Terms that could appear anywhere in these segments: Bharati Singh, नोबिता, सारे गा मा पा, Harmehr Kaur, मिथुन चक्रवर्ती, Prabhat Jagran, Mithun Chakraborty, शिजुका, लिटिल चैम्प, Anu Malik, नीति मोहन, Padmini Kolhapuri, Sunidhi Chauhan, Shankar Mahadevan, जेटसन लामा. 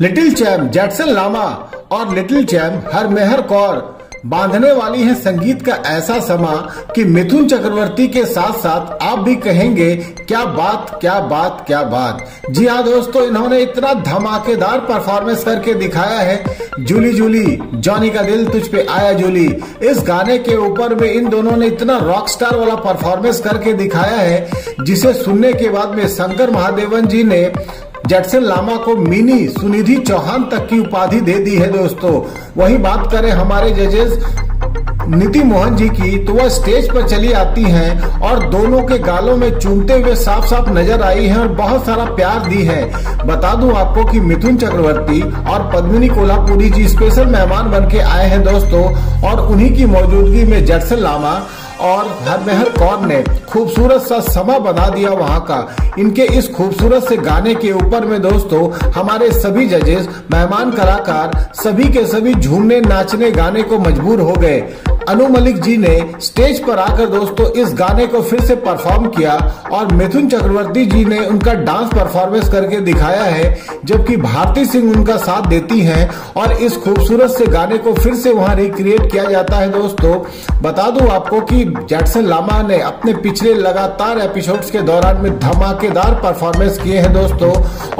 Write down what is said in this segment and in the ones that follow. लिटिल चैम्प जेटसन लामा और लिटिल चैम्प Harmehar Kaur बांधने वाली है संगीत का ऐसा समा कि मिथुन चक्रवर्ती के साथ साथ आप भी कहेंगे क्या बात क्या बात क्या बात। जी हाँ दोस्तों, इन्होंने इतना धमाकेदार परफॉर्मेंस करके दिखाया है। जूली जूली जॉनी का दिल तुझ पे आया जूली, इस गाने के ऊपर में इन दोनों ने इतना रॉक स्टार वाला परफॉर्मेंस करके दिखाया है जिसे सुनने के बाद में शंकर महादेवन जी ने जेटसन लामा को मिनी सुनिधि चौहान तक की उपाधि दे दी है। दोस्तों वही बात करें हमारे जजेस नीति मोहन जी की, तो वह स्टेज पर चली आती हैं और दोनों के गालों में चूमते हुए साफ साफ नजर आई हैं और बहुत सारा प्यार दी है। बता दूं आपको कि मिथुन चक्रवर्ती और पद्मिनी कोल्हापुरी जी स्पेशल मेहमान बन के आए हैं दोस्तों, और उन्हीं की मौजूदगी में जेटसन लामा और हरमेहर कौर ने खूबसूरत सा समा बना दिया वहाँ का। इनके इस खूबसूरत से गाने के ऊपर में दोस्तों हमारे सभी जजेस, मेहमान कलाकार सभी के सभी झूमने नाचने गाने को मजबूर हो गए। अनु मलिक जी ने स्टेज पर आकर दोस्तों इस गाने को फिर से परफॉर्म किया और मिथुन चक्रवर्ती जी ने उनका डांस परफॉर्मेंस करके दिखाया है, जबकि भारती सिंह उनका साथ देती हैं और इस खूबसूरत से गाने को फिर से वहां रिक्रिएट किया जाता है। दोस्तों बता दूं आपको कि जेटसन लामा ने अपने पिछले लगातार एपिसोड्स के दौरान में धमाकेदार परफॉर्मेंस किए हैं दोस्तों,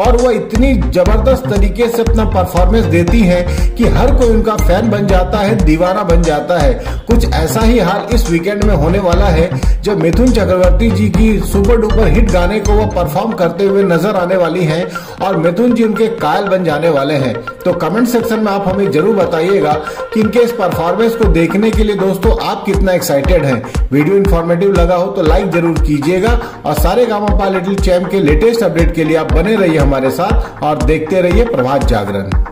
और वह इतनी जबरदस्त तरीके से अपना परफॉर्मेंस देती है कि हर कोई उनका फैन बन जाता है, दीवाना बन जाता है। कुछ ऐसा ही हाल इस वीकेंड में होने वाला है जब मिथुन चक्रवर्ती जी की सुपर डुपर हिट गाने को वो परफॉर्म करते हुए नजर आने वाली हैं और मिथुन जी उनके कायल बन जाने वाले हैं। तो कमेंट सेक्शन में आप हमें जरूर बताइएगा कि इनके इस परफॉर्मेंस को देखने के लिए दोस्तों आप कितना एक्साइटेड हैं। वीडियो इन्फॉर्मेटिव लगा हो तो लाइक जरूर कीजिएगा और सारे गा मा पा लिटिल चैम्प के लेटेस्ट अपडेट के लिए आप बने रहिए हमारे साथ और देखते रहिए प्रभात जागरण।